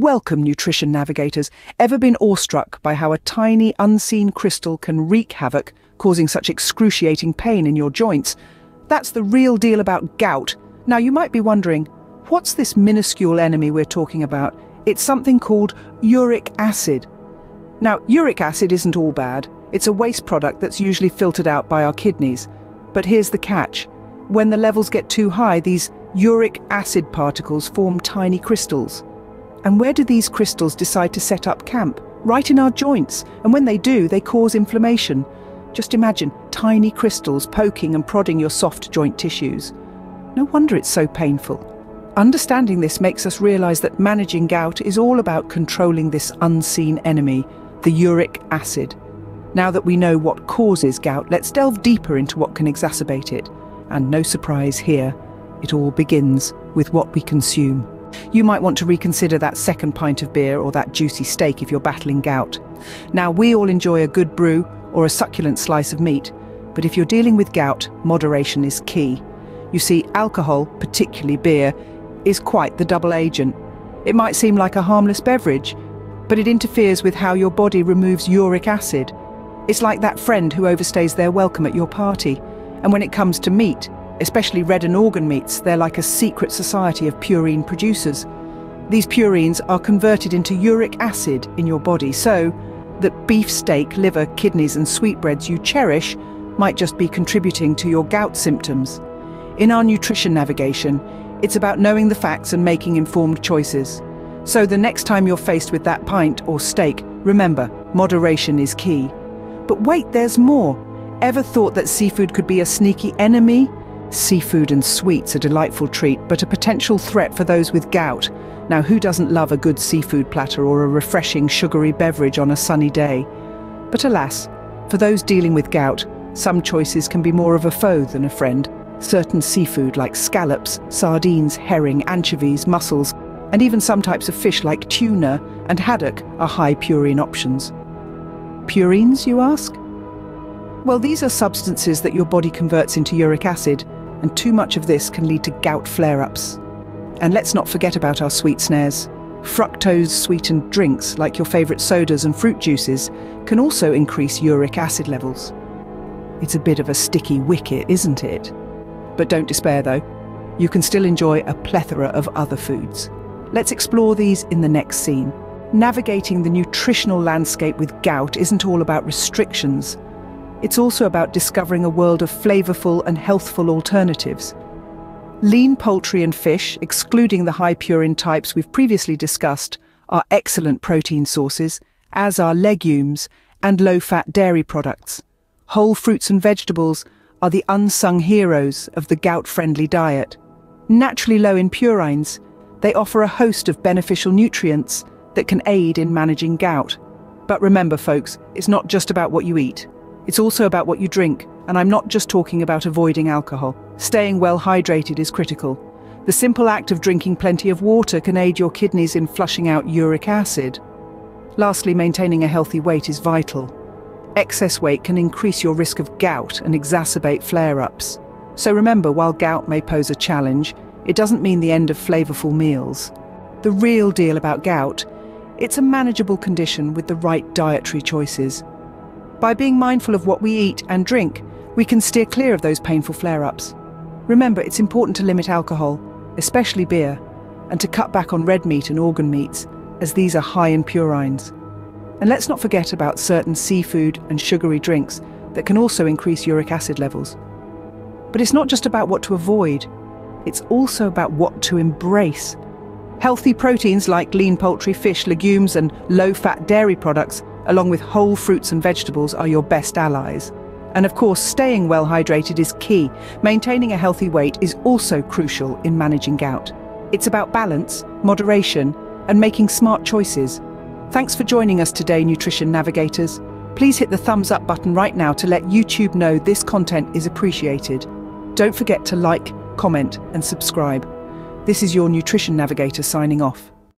Welcome, Nutrition Navigators. Ever been awestruck by how a tiny, unseen crystal can wreak havoc, causing such excruciating pain in your joints? That's the real deal about gout. Now, you might be wondering, what's this minuscule enemy we're talking about? It's something called uric acid. Now, uric acid isn't all bad. It's a waste product that's usually filtered out by our kidneys. But here's the catch. When the levels get too high, these uric acid particles form tiny crystals. And where do these crystals decide to set up camp? Right in our joints. And when they do, they cause inflammation. Just imagine tiny crystals poking and prodding your soft joint tissues. No wonder it's so painful. Understanding this makes us realize that managing gout is all about controlling this unseen enemy, the uric acid. Now that we know what causes gout, let's delve deeper into what can exacerbate it. And no surprise here, it all begins with what we consume. You might want to reconsider that second pint of beer or that juicy steak if you're battling gout. Now, we all enjoy a good brew or a succulent slice of meat, but if you're dealing with gout, moderation is key. You see, alcohol, particularly beer, is quite the double agent. It might seem like a harmless beverage, but it interferes with how your body removes uric acid. It's like that friend who overstays their welcome at your party. And when it comes to meat, especially red and organ meats, they're like a secret society of purine producers. These purines are converted into uric acid in your body, so that beef steak, liver, kidneys and sweetbreads you cherish might just be contributing to your gout symptoms. In our nutrition navigation, it's about knowing the facts and making informed choices. So the next time you're faced with that pint or steak, remember, moderation is key. But wait, there's more. Ever thought that seafood could be a sneaky enemy? Seafood and sweets are a delightful treat, but a potential threat for those with gout. Now, who doesn't love a good seafood platter or a refreshing sugary beverage on a sunny day? But alas, for those dealing with gout, some choices can be more of a foe than a friend. Certain seafood like scallops, sardines, herring, anchovies, mussels, and even some types of fish like tuna and haddock are high purine options. Purines, you ask? Well, these are substances that your body converts into uric acid, and too much of this can lead to gout flare-ups. And let's not forget about our sweet snares. Fructose-sweetened drinks, like your favourite sodas and fruit juices, can also increase uric acid levels. It's a bit of a sticky wicket, isn't it? But don't despair though. You can still enjoy a plethora of other foods. Let's explore these in the next scene. Navigating the nutritional landscape with gout isn't all about restrictions. It's also about discovering a world of flavourful and healthful alternatives. Lean poultry and fish, excluding the high purine types we've previously discussed, are excellent protein sources, as are legumes and low-fat dairy products. Whole fruits and vegetables are the unsung heroes of the gout-friendly diet. Naturally low in purines, they offer a host of beneficial nutrients that can aid in managing gout. But remember, folks, it's not just about what you eat. It's also about what you drink, and I'm not just talking about avoiding alcohol. Staying well hydrated is critical. The simple act of drinking plenty of water can aid your kidneys in flushing out uric acid. Lastly, maintaining a healthy weight is vital. Excess weight can increase your risk of gout and exacerbate flare-ups. So remember, while gout may pose a challenge, it doesn't mean the end of flavorful meals. The real deal about gout, it's a manageable condition with the right dietary choices. By being mindful of what we eat and drink, we can steer clear of those painful flare-ups. Remember, it's important to limit alcohol, especially beer, and to cut back on red meat and organ meats, as these are high in purines. And let's not forget about certain seafood and sugary drinks that can also increase uric acid levels. But it's not just about what to avoid, it's also about what to embrace. Healthy proteins like lean poultry, fish, legumes, and low-fat dairy products along with whole fruits and vegetables are your best allies. And of course, staying well hydrated is key. Maintaining a healthy weight is also crucial in managing gout. It's about balance, moderation, and making smart choices. Thanks for joining us today, Nutrition Navigators. Please hit the thumbs up button right now to let YouTube know this content is appreciated. Don't forget to like, comment, and subscribe. This is your Nutrition Navigator signing off.